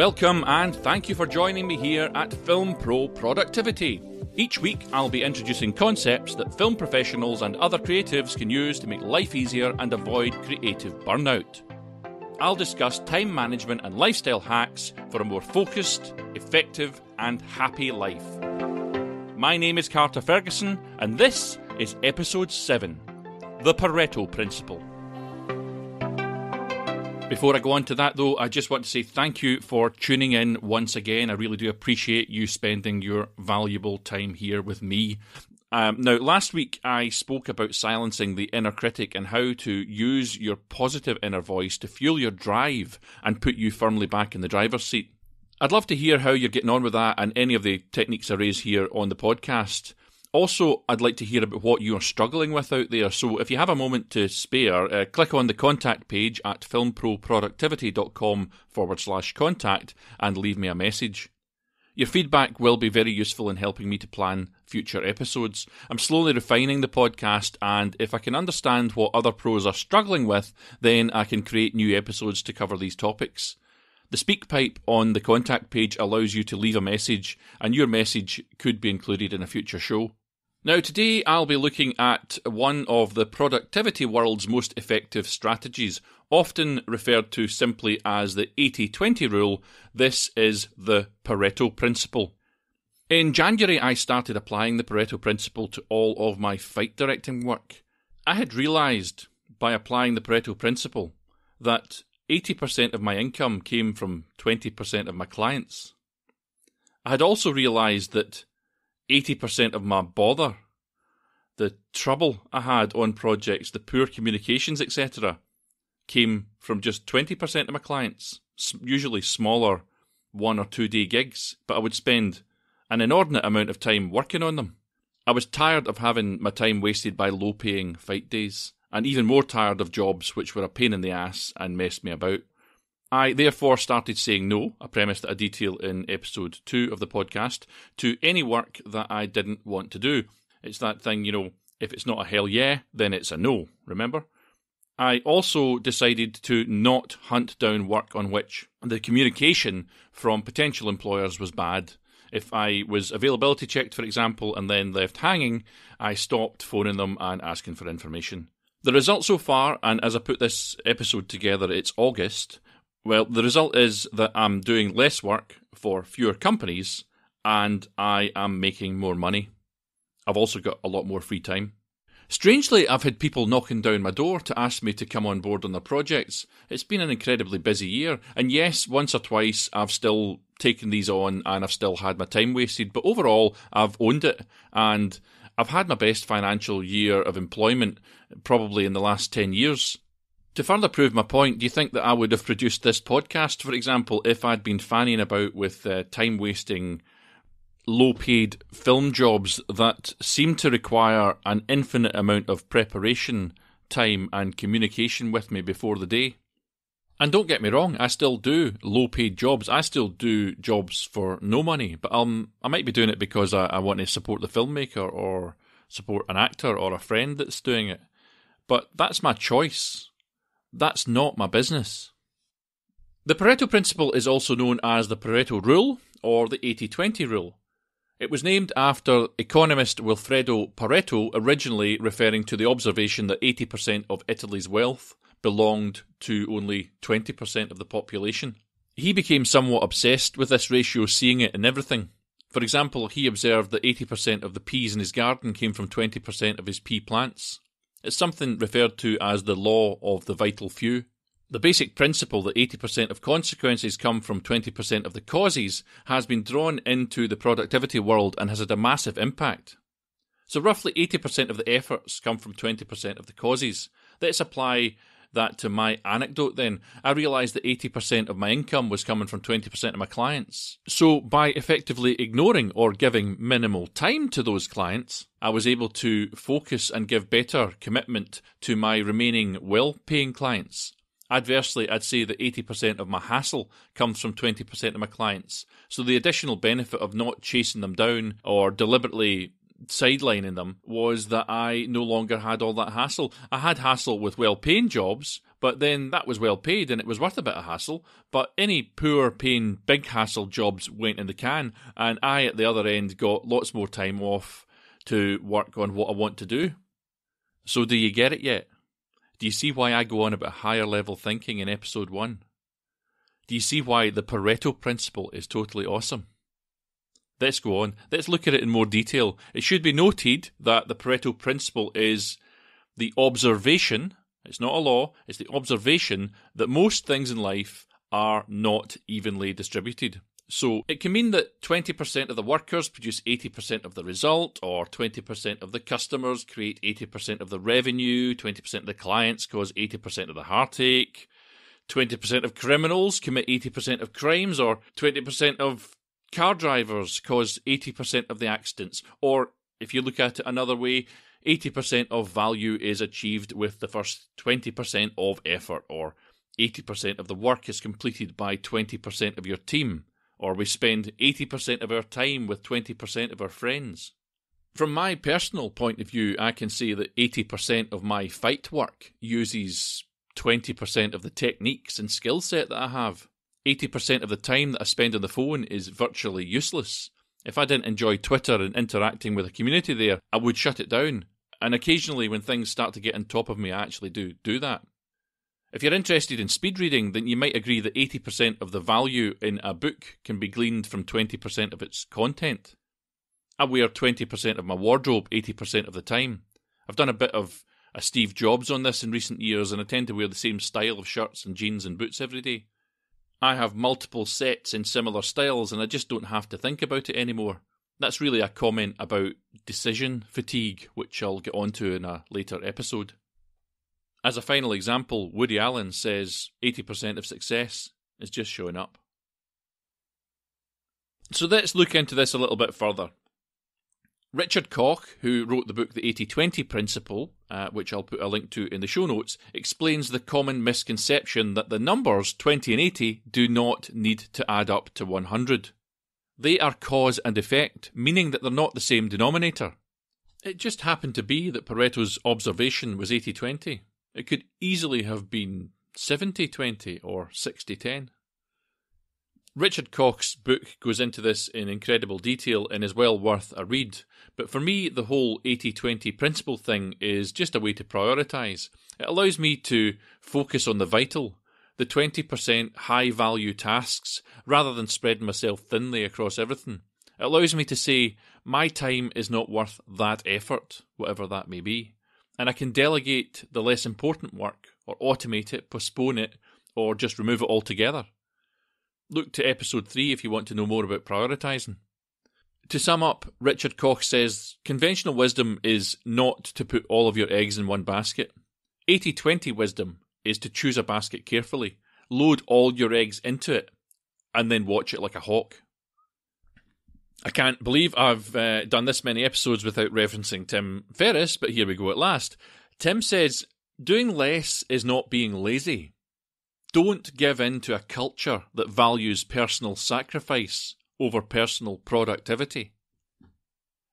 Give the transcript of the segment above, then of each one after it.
Welcome and thank you for joining me here at Film Pro Productivity. Each week I'll be introducing concepts that film professionals and other creatives can use to make life easier and avoid creative burnout. I'll discuss time management and lifestyle hacks for a more focused, effective and happy life. My name is Carter Ferguson and this is Episode 7, The Pareto Principle. Before I go on to that though, I just want to say thank you for tuning in once again. I really do appreciate you spending your valuable time here with me. Now, last week I spoke about silencing the inner critic and how to use your positive inner voice to fuel your drive and put you firmly back in the driver's seat. I'd love to hear how you're getting on with that and any of the techniques I raise here on the podcast. Also, I'd like to hear about what you're struggling with out there, so if you have a moment to spare, click on the contact page at filmproproductivity.com/contact and leave me a message. Your feedback will be very useful in helping me to plan future episodes. I'm slowly refining the podcast, and if I can understand what other pros are struggling with, then I can create new episodes to cover these topics. The speak pipe on the contact page allows you to leave a message, and your message could be included in a future show. Now, today I'll be looking at one of the productivity world's most effective strategies, often referred to simply as the 80-20 rule. This is the Pareto Principle. In January, I started applying the Pareto Principle to all of my fight directing work. I had realised, by applying the Pareto Principle, that 80% of my income came from 20% of my clients. I had also realised that 80% of my bother, the trouble I had on projects, the poor communications, etc., came from just 20% of my clients, usually smaller 1 or 2 day gigs, but I would spend an inordinate amount of time working on them. I was tired of having my time wasted by low-paying fight days, and even more tired of jobs which were a pain in the ass and messed me about. I therefore started saying no, a premise that I detail in episode 2 of the podcast, to any work that I didn't want to do. It's that thing, you know, if it's not a hell yeah, then it's a no, remember? I also decided to not hunt down work on which the communication from potential employers was bad. If I was availability checked, for example, and then left hanging, I stopped phoning them and asking for information. The result so far, and as I put this episode together, it's August, well, the result is that I'm doing less work for fewer companies, and I am making more money. I've also got a lot more free time. Strangely, I've had people knocking down my door to ask me to come on board on their projects. It's been an incredibly busy year, and yes, once or twice I've still taken these on and I've still had my time wasted, but overall I've owned it, and I've had my best financial year of employment probably in the last 10 years. To further prove my point, do you think that I would have produced this podcast, for example, if I'd been fanning about with time-wasting, low-paid film jobs that seem to require an infinite amount of preparation, time and communication with me before the day? And don't get me wrong, I still do low-paid jobs. I still do jobs for no money, but I might be doing it because I want to support the filmmaker or support an actor or a friend that's doing it. But that's my choice. That's not my business. The Pareto Principle is also known as the Pareto Rule or the 80-20 Rule. It was named after economist Wilfredo Pareto, originally referring to the observation that 80% of Italy's wealth belonged to only 20% of the population. He became somewhat obsessed with this ratio, seeing it in everything. For example, he observed that 80% of the peas in his garden came from 20% of his pea plants. It's something referred to as the law of the vital few. The basic principle that 80% of consequences come from 20% of the causes has been drawn into the productivity world and has had a massive impact. So roughly 80% of the efforts come from 20% of the causes. Let's apply that to my anecdote then. I realised that 80% of my income was coming from 20% of my clients. So by effectively ignoring or giving minimal time to those clients, I was able to focus and give better commitment to my remaining well-paying clients. Adversely, I'd say that 80% of my hassle comes from 20% of my clients. So the additional benefit of not chasing them down or deliberately sidelining them was that I no longer had all that hassle. I had hassle with well-paying jobs, But then that was well paid and it was worth a bit of hassle. But any poor paying big hassle jobs went in the can, and I at the other end got lots more time off to work on what I want to do. So do you get it yet? Do you see why I go on about higher level thinking in episode 1? Do you see why the Pareto principle is totally awesome? Let's go on. Let's look at it in more detail. It should be noted that the Pareto principle is the observation, it's not a law, it's the observation that most things in life are not evenly distributed. So it can mean that 20% of the workers produce 80% of the result, or 20% of the customers create 80% of the revenue, 20% of the clients cause 80% of the heartache, 20% of criminals commit 80% of crimes, or 20% of car drivers cause 80% of the accidents. Or if you look at it another way, 80% of value is achieved with the first 20% of effort, or 80% of the work is completed by 20% of your team. Or we spend 80% of our time with 20% of our friends. From my personal point of view, I can say that 80% of my fight work uses 20% of the techniques and skill set that I have. 80% of the time that I spend on the phone is virtually useless. If I didn't enjoy Twitter and interacting with the community there, I would shut it down. And occasionally when things start to get on top of me, I actually do that. If you're interested in speed reading, then you might agree that 80% of the value in a book can be gleaned from 20% of its content. I wear 20% of my wardrobe 80% of the time. I've done a bit of a Steve Jobs on this in recent years, and I tend to wear the same style of shirts and jeans and boots every day. I have multiple sets in similar styles, and I just don't have to think about it anymore. That's really a comment about decision fatigue, which I'll get onto in a later episode. As a final example, Woody Allen says 80% of success is just showing up. So let's look into this a little bit further. Richard Koch, who wrote the book The 80-20 Principle, which I'll put a link to in the show notes, explains the common misconception that the numbers 20 and 80 do not need to add up to 100. They are cause and effect, meaning that they're not the same denominator. It just happened to be that Pareto's observation was 80-20. It could easily have been 70-20 or 60-10. Richard Koch's book goes into this in incredible detail and is well worth a read. But for me, the whole 80-20 principle thing is just a way to prioritise. It allows me to focus on the vital, the 20% high-value tasks, rather than spreading myself thinly across everything. It allows me to say, my time is not worth that effort, whatever that may be. And I can delegate the less important work, or automate it, postpone it, or just remove it altogether. Look to episode 3 if you want to know more about prioritising. To sum up, Richard Koch says, conventional wisdom is not to put all of your eggs in one basket. 80-20 wisdom is to choose a basket carefully, load all your eggs into it, and then watch it like a hawk. I can't believe I've done this many episodes without referencing Tim Ferriss, but here we go at last. Tim says, doing less is not being lazy. Don't give in to a culture that values personal sacrifice over personal productivity.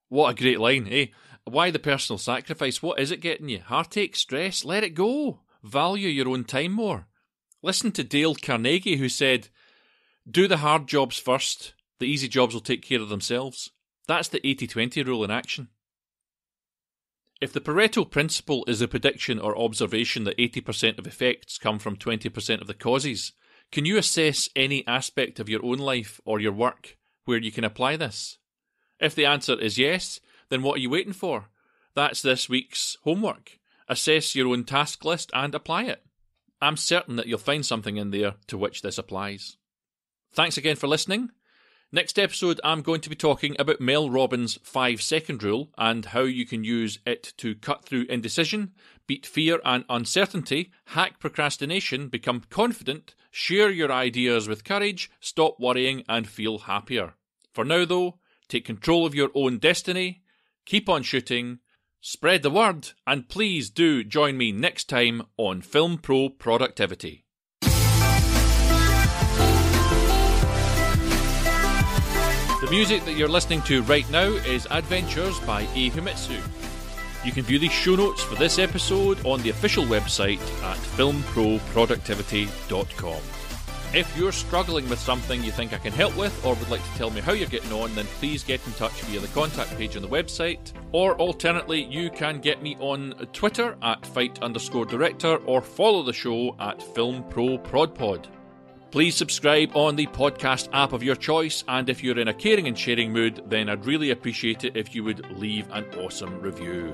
What a great line, eh? Why the personal sacrifice? What is it getting you? Heartache, stress? Let it go. Value your own time more. Listen to Dale Carnegie, who said, do the hard jobs first. The easy jobs will take care of themselves. That's the 80-20 rule in action. If the Pareto principle is the prediction or observation that 80% of effects come from 20% of the causes, can you assess any aspect of your own life or your work where you can apply this? If the answer is yes, then what are you waiting for? That's this week's homework. Assess your own task list and apply it. I'm certain that you'll find something in there to which this applies. Thanks again for listening. Next episode, I'm going to be talking about Mel Robbins' 5-second rule and how you can use it to cut through indecision, beat fear and uncertainty, hack procrastination, become confident, share your ideas with courage, stop worrying and feel happier. For now though, take control of your own destiny, keep on shooting, spread the word, and please do join me next time on Film Pro Productivity. The music that you're listening to right now is Adventures by A Himitsu. You can view the show notes for this episode on the official website at filmproproductivity.com. If you're struggling with something you think I can help with or would like to tell me how you're getting on, then please get in touch via the contact page on the website. Or alternately, you can get me on Twitter at fight_director or follow the show at FilmProProdPod. Please subscribe on the podcast app of your choice, and if you're in a caring and sharing mood, then I'd really appreciate it if you would leave an awesome review.